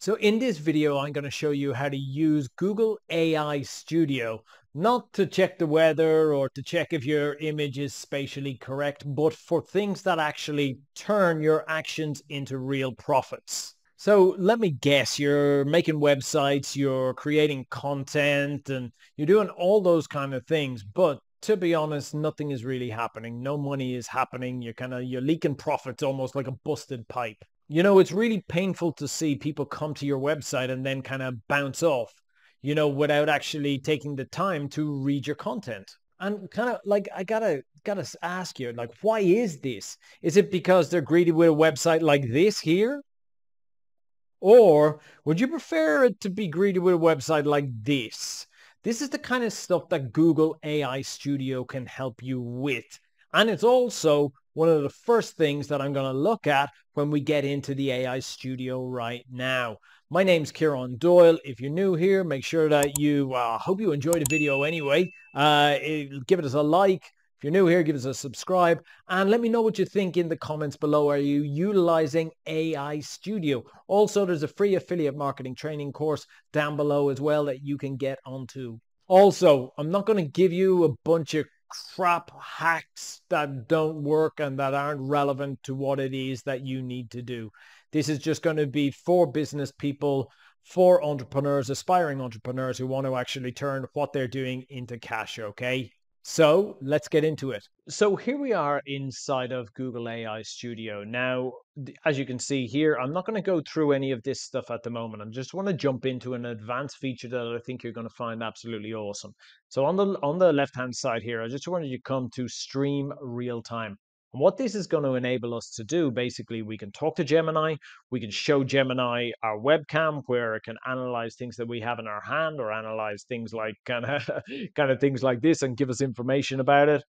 So in this video, I'm going to show you how to use Google AI Studio, not to check the weather or to check if your image is spatially correct, but for things that actually turn your actions into real profits. So let me guess, you're making websites, you're creating content, and you're doing all those kind of things, but to be honest, nothing is really happening. No money is happening. You're leaking profits almost like a busted pipe. You know, it's really painful to see people come to your website and then kind of bounce off, you know, without actually taking the time to read your content. And kind of like, I gotta ask you, like, why is this? Is it because they're greedy with a website like this here? Or would you prefer it to be greedy with a website like this? This is the kind of stuff that Google AI Studio can help you with. And it's also one of the first things that I'm going to look at when we get into the AI Studio right now. My name's Ciaran Doyle. If you're new here, make sure that you hope you enjoyed the video anyway. Give us a like. If you're new here, give us a subscribe. And let me know what you think in the comments below. Are you utilizing AI Studio? Also, there's a free affiliate marketing training course down below as well that you can get onto. Also, I'm not going to give you a bunch of crap hacks that don't work and that aren't relevant to what it is that you need to do. This is just going to be for business people, for entrepreneurs, aspiring entrepreneurs who want to actually turn what they're doing into cash, okay? So let's get into it. So here we are inside of Google AI Studio. Now, as you can see here, I'm not going to go through any of this stuff at the moment. I just want to jump into an advanced feature that I think you're going to find absolutely awesome. So on the left-hand side here, I just wanted you to come to stream real time. And what this is going to enable us to do, basically, we can talk to Gemini, we can show Gemini our webcam where it can analyze things that we have in our hand or analyze things like kind of things like this and give us information about it.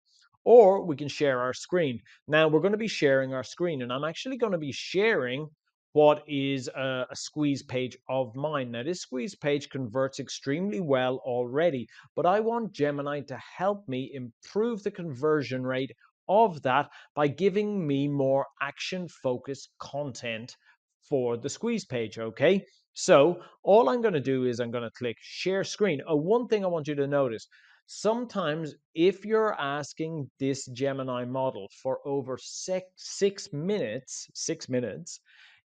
Or we can share our screen. Now we're going to be sharing our screen, and I'm actually going to be sharing what is a squeeze page of mine. Now this squeeze page converts extremely well already, but I want Gemini to help me improve the conversion rate of that by giving me more action-focused content for the squeeze page, okay? So all I'm going to do is I'm going to click share screen. Oh, one thing I want you to notice, sometimes if you're asking this Gemini model for over six minutes,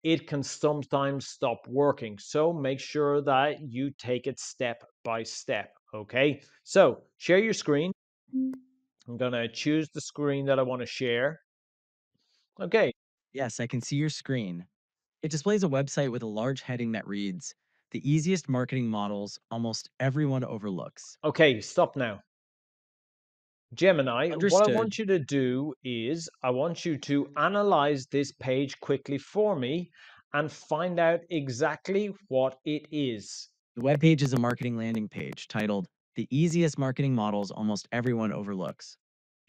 it can sometimes stop working. So make sure that you take it step by step, okay? So share your screen. I'm going to choose the screen that I want to share. Okay. Yes, I can see your screen. It displays a website with a large heading that reads, "The easiest marketing models almost everyone overlooks." Okay, stop now. Gemini, understood. What I want you to do is I want you to analyze this page quickly for me and find out exactly what it is. The web page is a marketing landing page titled, "The easiest marketing models almost everyone overlooks."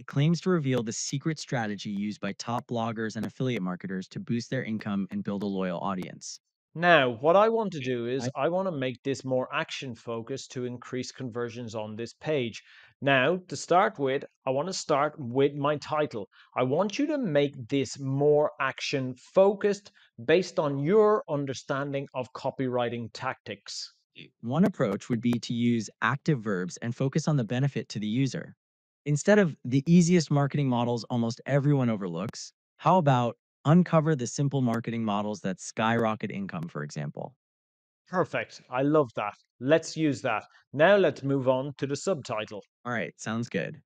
It claims to reveal the secret strategy used by top bloggers and affiliate marketers to boost their income and build a loyal audience. Now, what I want to do is I want to make this more action focused to increase conversions on this page. Now, to start with, I want to start with my title. I want you to make this more action focused based on your understanding of copywriting tactics. One approach would be to use active verbs and focus on the benefit to the user. Instead of "the easiest marketing models almost everyone overlooks," how about "uncover the simple marketing models that skyrocket income," for example? Perfect. I love that. Let's use that. Now let's move on to the subtitle. All right. Sounds good.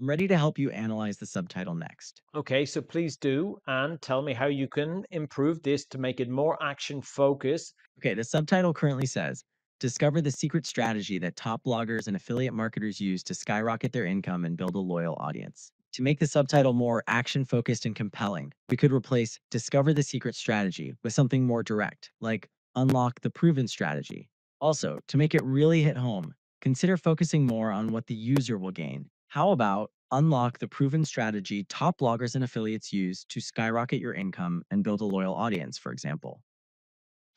I'm ready to help you analyze the subtitle next. Okay, so please do, and tell me how you can improve this to make it more action focused. Okay, the subtitle currently says, "Discover the secret strategy that top bloggers and affiliate marketers use to skyrocket their income and build a loyal audience." To make the subtitle more action-focused and compelling, we could replace "Discover the secret strategy" with something more direct, like "Unlock the proven strategy." Also, to make it really hit home, consider focusing more on what the user will gain. How about "Unlock the proven strategy top bloggers and affiliates use to skyrocket your income and build a loyal audience," for example?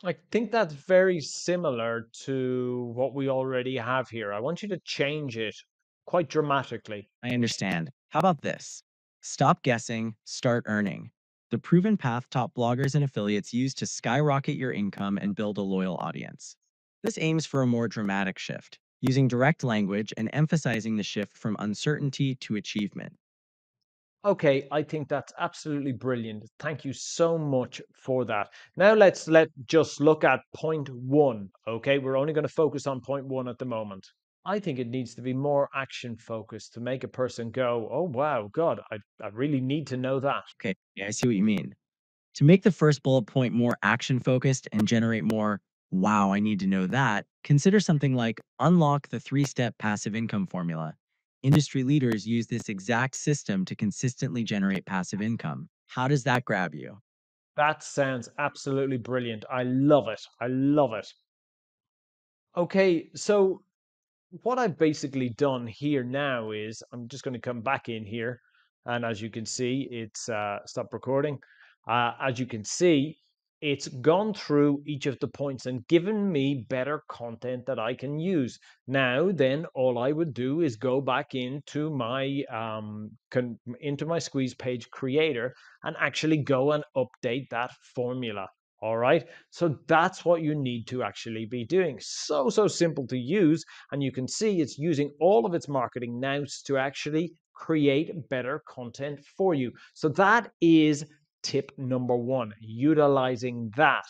I think that's very similar to what we already have here. I want you to change it quite dramatically. I understand. How about this? "Stop guessing, start earning." the proven path top bloggers and affiliates use to skyrocket your income and build a loyal audience. This aims for a more dramatic shift, using direct language and emphasizing the shift from uncertainty to achievement. Okay, I think that's absolutely brilliant. Thank you so much for that. Now let's just look at point one. Okay, we're only going to focus on point one at the moment. I think it needs to be more action focused to make a person go, oh, wow, God, I really need to know that. Okay, yeah, I see what you mean. To make the first bullet point more action focused and generate more, wow, I need to know that, consider something like unlock the three-step passive income formula. Industry leaders use this exact system to consistently generate passive income. How does that grab you? That sounds absolutely brilliant. I love it. I love it. Okay, so what I've basically done here now is I'm just going to come back in here. And as you can see, it's stopped recording. As you can see, it's gone through each of the points and given me better content that I can use. Now, then, all I would do is go back into my squeeze page creator and actually go and update that formula. All right. So that's what you need to actually be doing. So simple to use. And you can see it's using all of its marketing nous to actually create better content for you. So that is tip number one, utilizing that.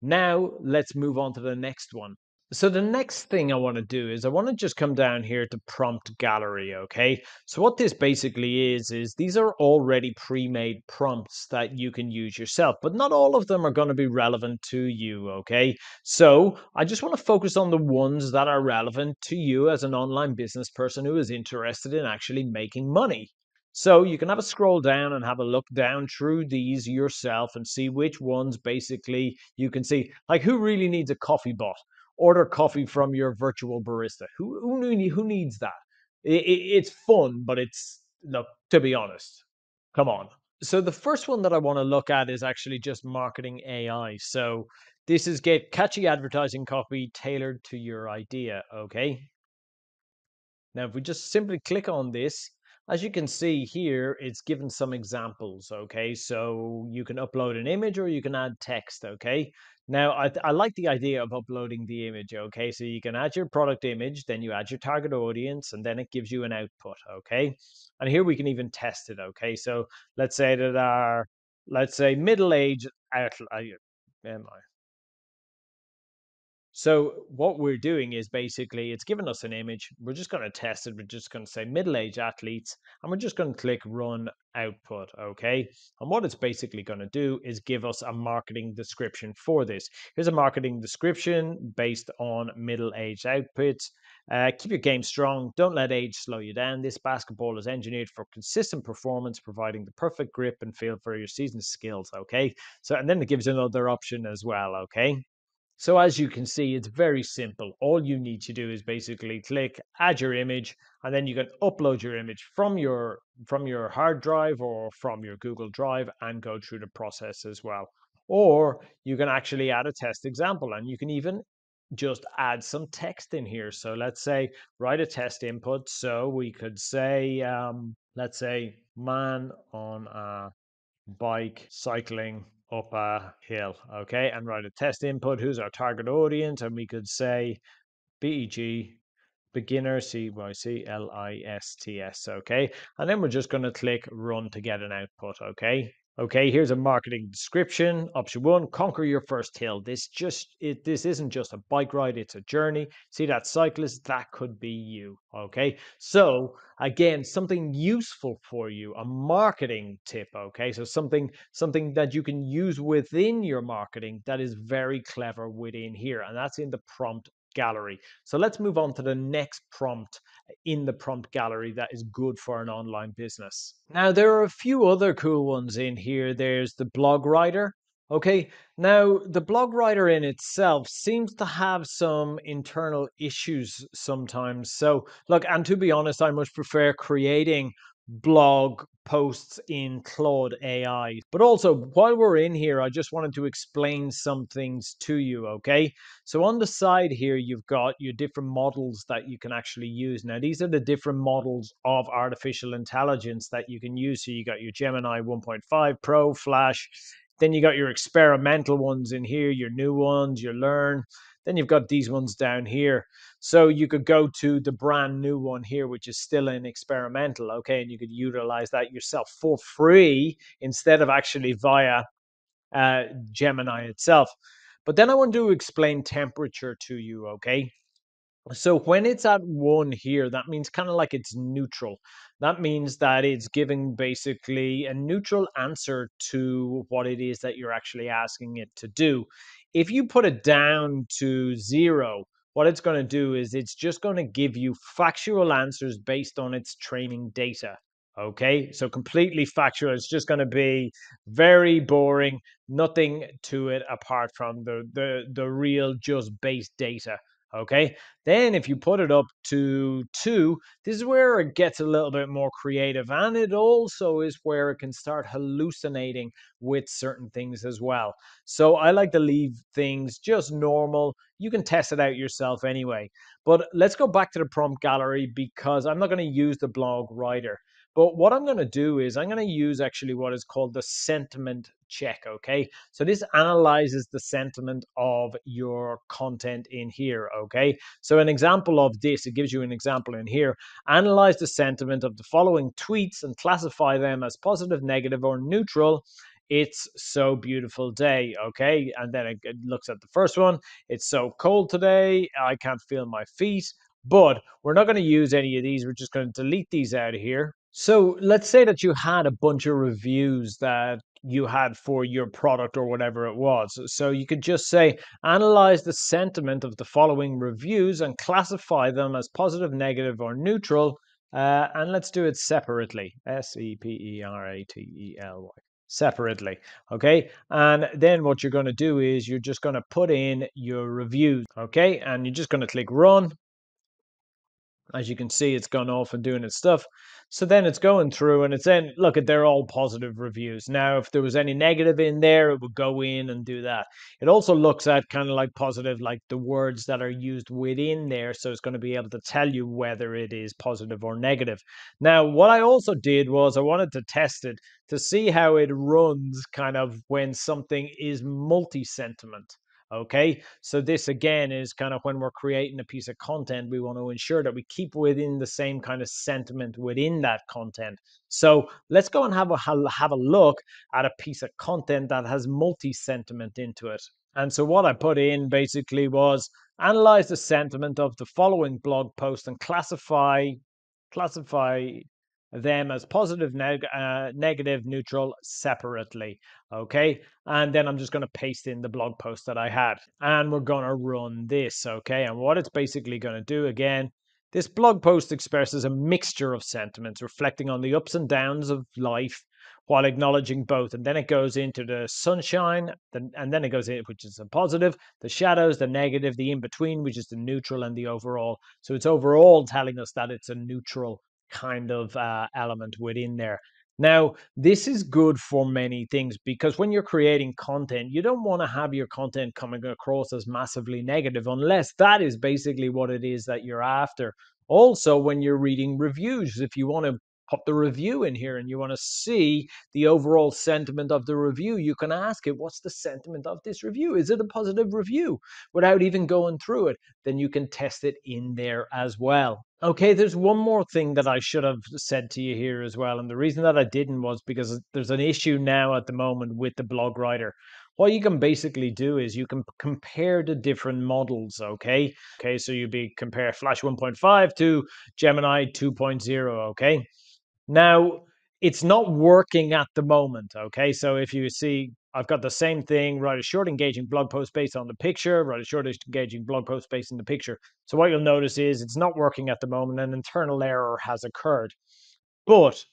Now let's move on to the next one. So the next thing I want to do is I want to just come down here to prompt gallery. Okay. So what this basically is these are already pre-made prompts that you can use yourself, but not all of them are going to be relevant to you. Okay. So I just want to focus on the ones that are relevant to you as an online business person who is interested in actually making money. So you can have a scroll down and have a look down through these yourself and see which ones basically you can see, like who really needs a coffee bot? Order coffee from your virtual barista. Who needs that? It's fun, but it's, look, to be honest, come on. So the first one that I want to look at is actually just marketing AI. So this is get catchy advertising copy tailored to your idea. Okay. Now, if we just simply click on this, as you can see here, it's given some examples, okay? So you can upload an image or you can add text, okay? Now, I like the idea of uploading the image, okay? So you can add your product image, then you add your target audience, and then it gives you an output, okay? And here we can even test it, okay? So let's say that our, let's say middle-aged, So what we're doing is basically it's given us an image. We're just going to test it. We're just going to say middle-aged athletes and we're just going to click run output. Okay. And what it's basically going to do is give us a marketing description for this. Here's a marketing description based on middle-aged outputs. Keep your game strong. Don't let age slow you down. This basketball is engineered for consistent performance, providing the perfect grip and feel for your seasoned skills. Okay. So, and then it gives another option as well. Okay. So as you can see, it's very simple. All you need to do is basically click add your image, and then you can upload your image from your hard drive or from your Google Drive and go through the process as well. Or you can actually add a test example, and you can even just add some text in here. So let's say write a test input. So we could say, let's say man on a bike cycling up a hill, okay, and write a test input. Who's our target audience? And we could say BEG, beginner, CYCLISTS, okay, and then we're just going to click run to get an output, okay. Okay, here's a marketing description. Option one, conquer your first hill. This isn't just a bike ride, it's a journey. See that cyclist? That could be you, okay? So again, something useful for you, a marketing tip, okay? So something that you can use within your marketing that is very clever within here, and that's in the prompt gallery. So let's move on to the next prompt in the prompt gallery that is good for an online business. Now, there are a few other cool ones in here. There's the blog writer. Okay, now the blog writer in itself seems to have some internal issues sometimes. So look, and to be honest, I much prefer creating blog posts in Claude AI. But also, while we're in here, I just wanted to explain some things to you, okay? So on the side here, you've got your different models that you can actually use. Now, these are the different models of artificial intelligence that you can use. So you got your Gemini 1.5 Pro, Flash. Then you got your experimental ones in here, your new ones, your learn. Then you've got these ones down here. So you could go to the brand new one here, which is still in experimental, okay? And you could utilize that yourself for free instead of actually via Gemini itself. But then I want to explain temperature to you, okay? So when it's at 1 here, that means kind of like it's neutral. That means that it's giving basically a neutral answer to what it is that you're actually asking it to do. If you put it down to 0, what it's going to do is it's just going to give you factual answers based on its training data. Okay, so completely factual. It's just going to be very boring, nothing to it apart from the real just base data. Okay, then if you put it up to 2, this is where it gets a little bit more creative, and it also is where it can start hallucinating with certain things as well. So I like to leave things just normal. You can test it out yourself anyway. But let's go back to the prompt gallery, because I'm not going to use the blog writer. But what I'm going to do is I'm going to use actually what is called the sentiment check, okay? So this analyzes the sentiment of your content in here, okay? So an example of this, it gives you an example in here. Analyze the sentiment of the following tweets and classify them as positive, negative, or neutral. It's so beautiful day, okay? And then it looks at the first one. It's so cold today. I can't feel my feet. But we're not going to use any of these. We're just going to delete these out of here. So let's say that you had a bunch of reviews that you had for your product or whatever it was. So you could just say, analyze the sentiment of the following reviews and classify them as positive, negative, or neutral. And let's do it separately. S-E-P-E-R-A-T-E-L-Y. Separately, okay? And then what you're going to do is you're just going to put in your reviews, okay? And you're just going to click run. As you can see, it's gone off and doing its stuff. So then it's going through and it's then, look, they're all positive reviews. Now, if there was any negative in there, it would go in and do that. It also looks at kind of like positive, like the words that are used within there. So it's going to be able to tell you whether it is positive or negative. Now, what I also did was I wanted to test it to see how it runs kind of when something is multi-sentiment. Okay, so this again is kind of when we're creating a piece of content, we want to ensure that we keep within the same kind of sentiment within that content. So let's go and have a look at a piece of content that has multi-sentiment into it. And so what I put in basically was analyze the sentiment of the following blog post and classify them as positive, negative, neutral separately, okay? And then I'm just going to paste in the blog post that I had, and we're going to run this, okay? And what it's basically going to do, again, this blog post expresses a mixture of sentiments reflecting on the ups and downs of life while acknowledging both. And then it goes into the sunshine, and then it goes in, which is the positive, the shadows, the negative, the in-between, which is the neutral, and the overall. So it's overall telling us that it's a neutral kind of element within there. Now, this is good for many things, because when you're creating content, you don't want to have your content coming across as massively negative unless that is basically what it is that you're after. Also, when you're reading reviews, if you want to pop the review in here and you want to see the overall sentiment of the review, you can ask it, what's the sentiment of this review? Is it a positive review? Without even going through it, then you can test it in there as well. Okay, there's one more thing that I should have said to you here as well. And the reason that I didn't was because there's an issue now at the moment with the blog writer. What you can basically do is you can compare the different models, okay? Okay, so you'd be compare Flash 1.5 to Gemini 2.0, okay? Now, it's not working at the moment, okay? So if you see, I've got the same thing, write a short engaging blog post based on the picture, write a short engaging blog post based on the picture. So what you'll notice is it's not working at the moment. An internal error has occurred. But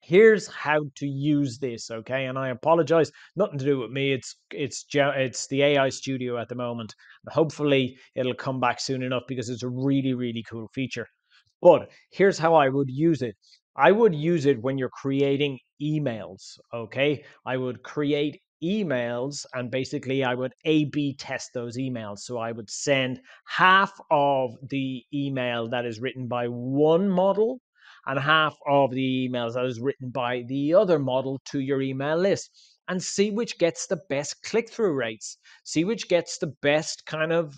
here's how to use this, okay? And I apologize, nothing to do with me. It's the AI Studio at the moment. Hopefully it'll come back soon enough, because it's a really, really cool feature. But here's how I would use it. I would use it when you're creating emails, okay? I would create emails and basically I would A/B test those emails. So I would send half of the email that is written by one model and half of the emails that is written by the other model to your email list, and see which gets the best click-through rates, see which gets the best kind of,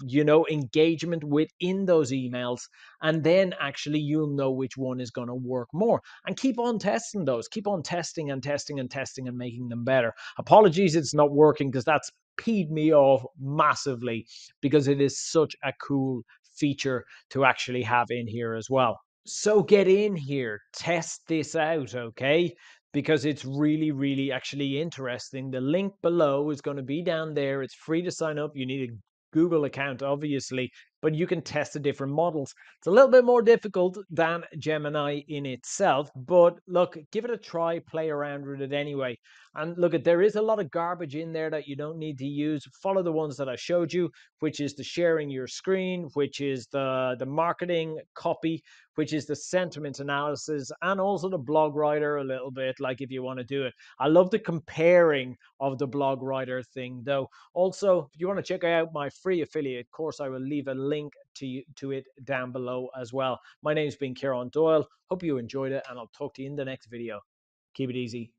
engagement within those emails. And then actually you'll know which one is going to work more, and keep on testing those, keep on testing and testing and testing and making them better. Apologies, it's not working, because that's peed me off massively, because it is such a cool feature to actually have in here as well. So get in here, test this out, okay? Because it's really, really actually interesting. The link below is going to be down there. It's free to sign up. You need a Google account, obviously, but you can test the different models. It's a little bit more difficult than Gemini in itself, but look, give it a try, play around with it anyway. And look, there is a lot of garbage in there that you don't need to use. Follow the ones that I showed you, which is the sharing your screen, which is the marketing copy, which is the sentiment analysis, and also the blog writer a little bit, like if you want to do it. I love the comparing of the blog writer thing, though. Also, if you want to check out my free affiliate course, I will leave a link to it down below as well. My name's been Ciaran Doyle. Hope you enjoyed it, and I'll talk to you in the next video. Keep it easy.